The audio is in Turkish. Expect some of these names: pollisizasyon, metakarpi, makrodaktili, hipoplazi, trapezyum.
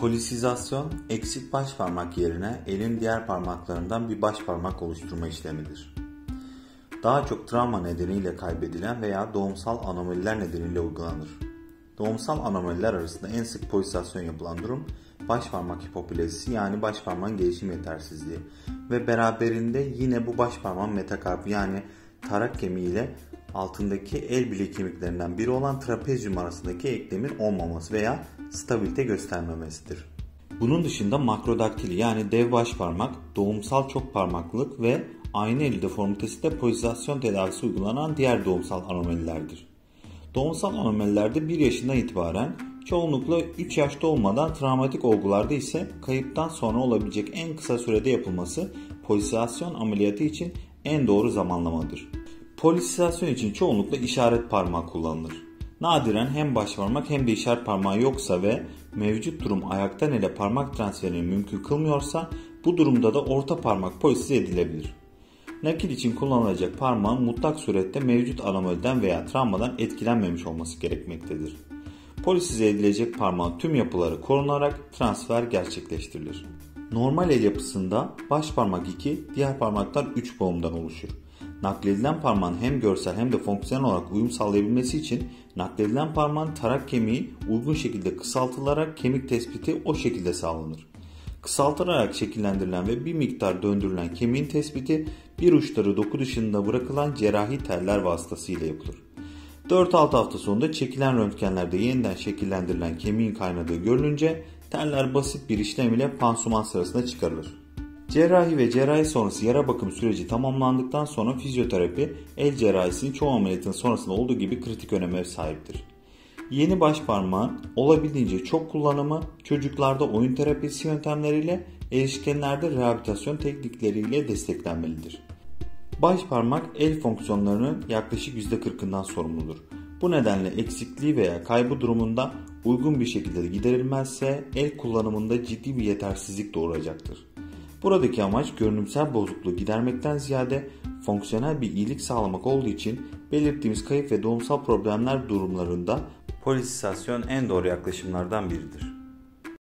Pollisizasyon, eksik baş parmak yerine elin diğer parmaklarından bir baş parmak oluşturma işlemidir. Daha çok travma nedeniyle kaybedilen veya doğumsal anomaliler nedeniyle uygulanır. Doğumsal anomaliler arasında en sık pollisizasyon yapılan durum başparmak hipoplazisi, yani başparmağın gelişim yetersizliği ve beraberinde yine bu başparmağın metakarpi, yani tarak kemiği ile altındaki el bileği kemiklerinden biri olan trapezyum arasındaki eklemin olmaması veya stabilite göstermemesidir. Bunun dışında makrodaktili, yani dev başparmak, doğumsal çok parmaklık ve aynı el deformitesi de pollisizasyon tedavisi uygulanan diğer doğumsal anomalilerdir. Doğumsal anomalilerde 1 yaşından itibaren, çoğunlukla 3 yaşta olmadan, travmatik olgularda ise kayıptan sonra olabilecek en kısa sürede yapılması pollisizasyon ameliyatı için en doğru zamanlamadır. Pollisizasyon için çoğunlukla işaret parmağı kullanılır. Nadiren hem başparmak hem de işaret parmağı yoksa ve mevcut durum ayaktan ele parmak transferini mümkün kılmıyorsa, bu durumda da orta parmak pollisize edilebilir. Nakil için kullanılacak parmağın mutlak surette mevcut anomaliden veya travmadan etkilenmemiş olması gerekmektedir. Pollisize edilecek parmağın tüm yapıları korunarak transfer gerçekleştirilir. Normal el yapısında başparmak 2, diğer parmaklar 3 boğumdan oluşur. Nakledilen parmağın hem görsel hem de fonksiyonel olarak uyum sağlayabilmesi için nakledilen parmağın tarak kemiği uygun şekilde kısaltılarak kemik tespiti o şekilde sağlanır. Kısaltılarak şekillendirilen ve bir miktar döndürülen kemiğin tespiti bir uçları doku dışında bırakılan cerrahi teller vasıtasıyla yapılır. 4-6 hafta sonunda çekilen röntgenlerde yeniden şekillendirilen kemiğin kaynadığı görülünce teller basit bir işlem ile pansuman sırasında çıkarılır. Cerrahi ve cerrahi sonrası yara bakım süreci tamamlandıktan sonra fizyoterapi, el cerrahisinin çoğu ameliyatın sonrasında olduğu gibi kritik öneme sahiptir. Yeni başparmağın olabildiğince çok kullanımı çocuklarda oyun terapisi yöntemleriyle, erişkinlerde rehabilitasyon teknikleriyle desteklenmelidir. Başparmak el fonksiyonlarının yaklaşık %40'ından sorumludur. Bu nedenle eksikliği veya kaybı durumunda uygun bir şekilde giderilmezse el kullanımında ciddi bir yetersizlik doğuracaktır. Buradaki amaç görünümsel bozukluğu gidermekten ziyade fonksiyonel bir iyilik sağlamak olduğu için belirttiğimiz kayıp ve doğumsal problemler durumlarında pollisizasyon en doğru yaklaşımlardan biridir.